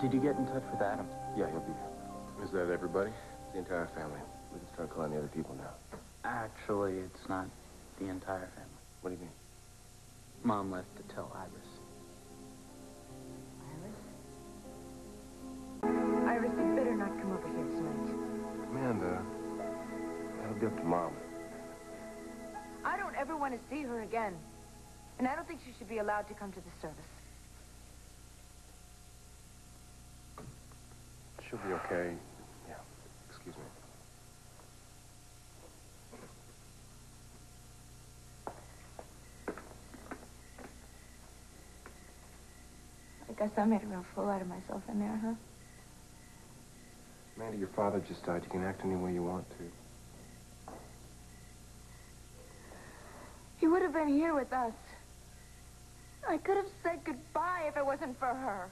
Did you get in touch with Adam? Yeah, he'll be here. Is that everybody? The entire family. We can start calling the other people now. Actually, it's not the entire family. What do you mean? Mom left to tell Iris. Iris? Iris, you better not come over here tonight. Amanda, that'll be up to Mom. I don't ever want to see her again. And I don't think she should be allowed to come to the service. She'll be okay. Yeah. Excuse me. I guess I made a real fool out of myself in there, huh? Amanda, your father just died. You can act any way you want to. He would have been here with us. I could have said goodbye if it wasn't for her.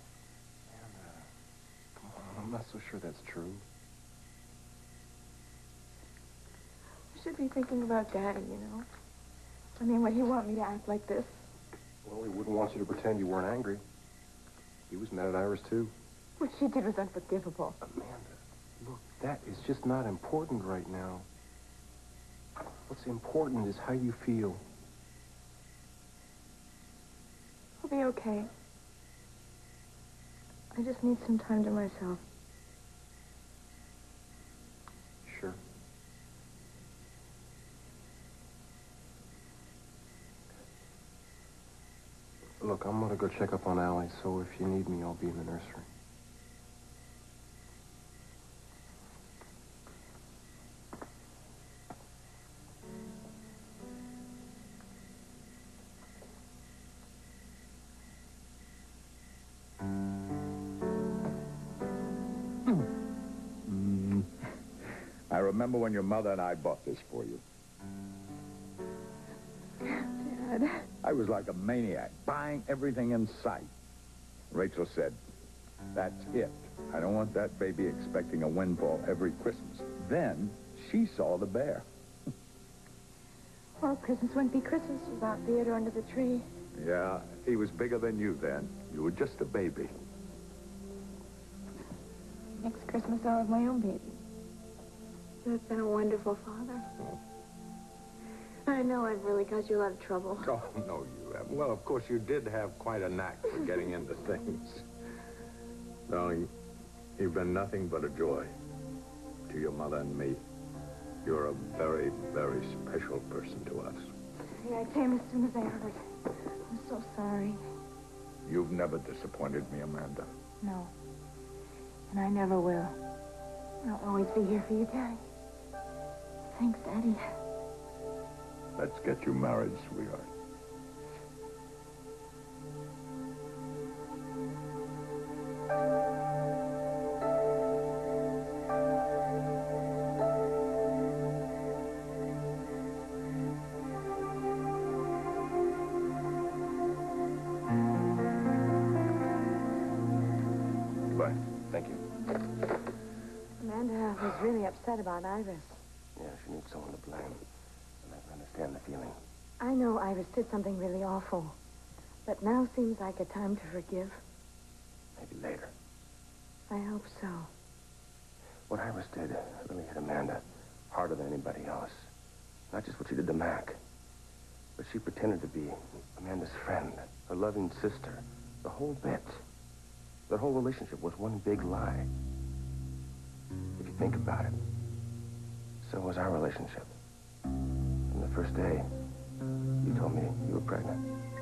I'm not so sure that's true. I should be thinking about Daddy, you know. I mean, would he want me to act like this? Well, he wouldn't want you to pretend you weren't angry. He was mad at Iris, too. What she did was unforgivable. Amanda, look, that is just not important right now. What's important is how you feel. I'll be okay. I just need some time to myself. Sure. Look, I'm gonna go check up on Alli, so if you need me, I'll be in the nursery. I remember when your mother and I bought this for you. Dad. I was like a maniac, buying everything in sight. Rachel said, that's it. I don't want that baby expecting a windfall every Christmas. Then she saw the bear. Well, Christmas wouldn't be Christmas without Theodore under the tree. Yeah, he was bigger than you then. You were just a baby. Next Christmas, I'll have my own baby. You've been a wonderful father. Oh. I know I've really caused you a lot of trouble. Oh, no, you haven't. Well, of course, you did have quite a knack for getting into things. Darling, you've been nothing but a joy to your mother and me. You're a very, very special person to us. Yeah, I came as soon as I heard. I'm so sorry. You've never disappointed me, Amanda. No. And I never will. I'll always be here for you, Daddy. Thanks, Daddy. Let's get you married, sweetheart. Goodbye. Thank you. Amanda was really upset about Iris. Yeah, she needs someone to blame. And I can understand the feeling. I know Iris did something really awful. But now seems like a time to forgive. Maybe later. I hope so. What Iris did really hit Amanda harder than anybody else. Not just what she did to Mac. But she pretended to be Amanda's friend, her loving sister. The whole bit. Their whole relationship was one big lie. If you think about it, so was our relationship. From the first day, you told me you were pregnant.